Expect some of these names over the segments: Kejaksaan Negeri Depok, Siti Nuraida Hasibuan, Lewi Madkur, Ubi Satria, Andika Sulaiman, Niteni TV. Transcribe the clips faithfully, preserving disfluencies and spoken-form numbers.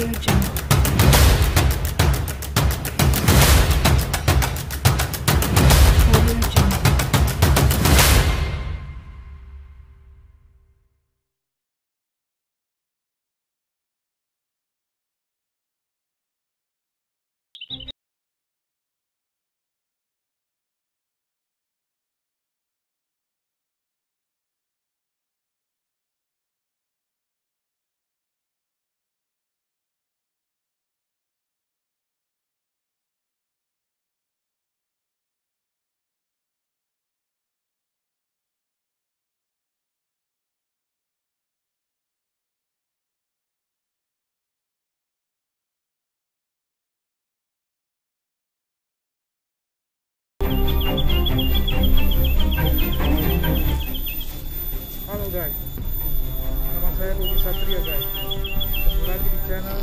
Audio Jungle. Audio Jungle. Halo guys, nama saya Ubi Satria guys. Ketemu lagi di channel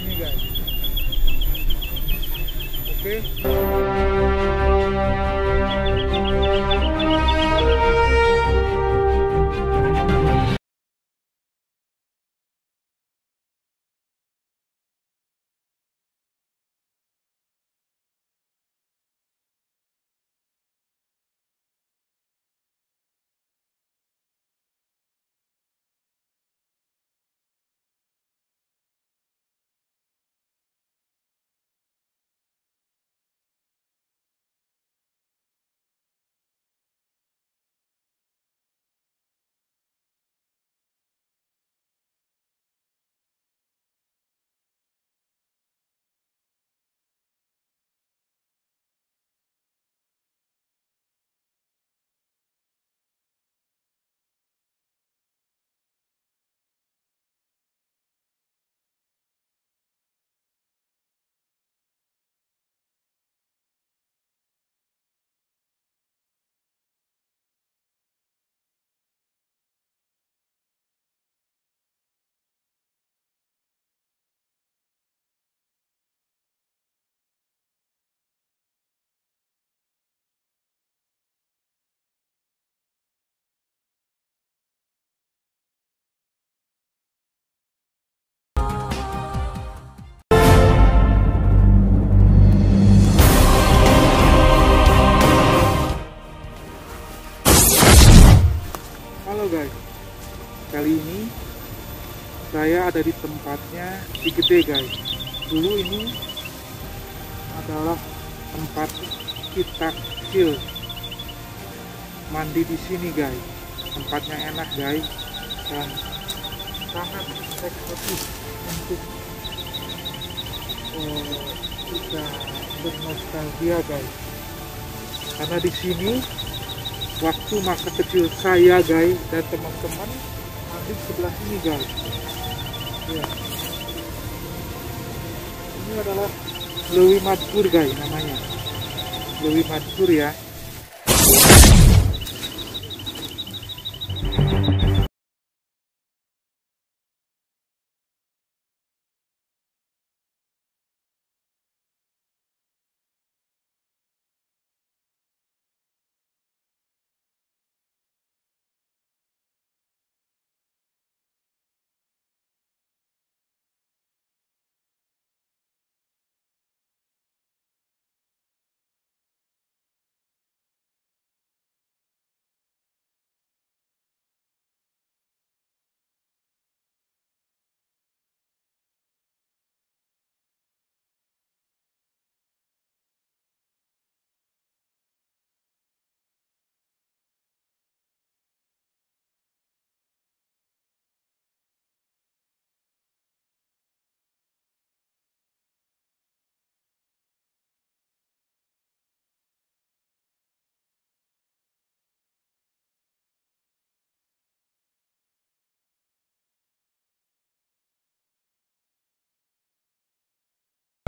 ini guys. Oke, guys, kali ini saya ada di tempatnya di Gede guys. Dulu ini adalah tempat kita kecil mandi di sini guys. Tempatnya enak guys dan sangat eksotis untuk eh, kita bernostalgia guys. Karena di sini waktu masa kecil saya guys dan teman-teman habis sebelah sini guys ya. Ini adalah Lewi Madkur guys, namanya Lewi Madkur ya.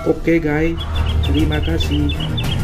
Oke guys, terima kasih.